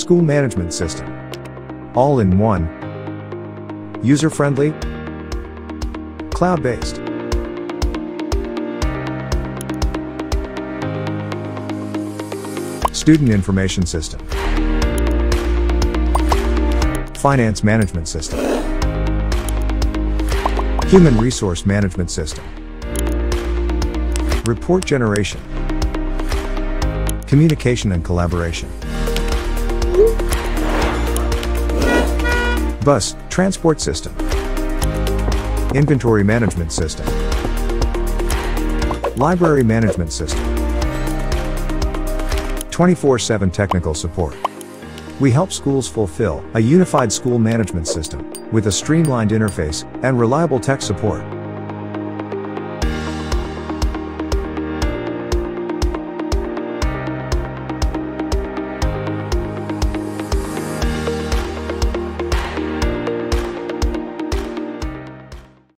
School management system. All in one. User-friendly. Cloud-based. Student information system. Finance management system. Human resource management system. Report generation. Communication and collaboration. Bus, transport system. Inventory management system. Library management system. 24/7 technical support. We help schools fulfill a unified school management system with a streamlined interface and reliable tech support.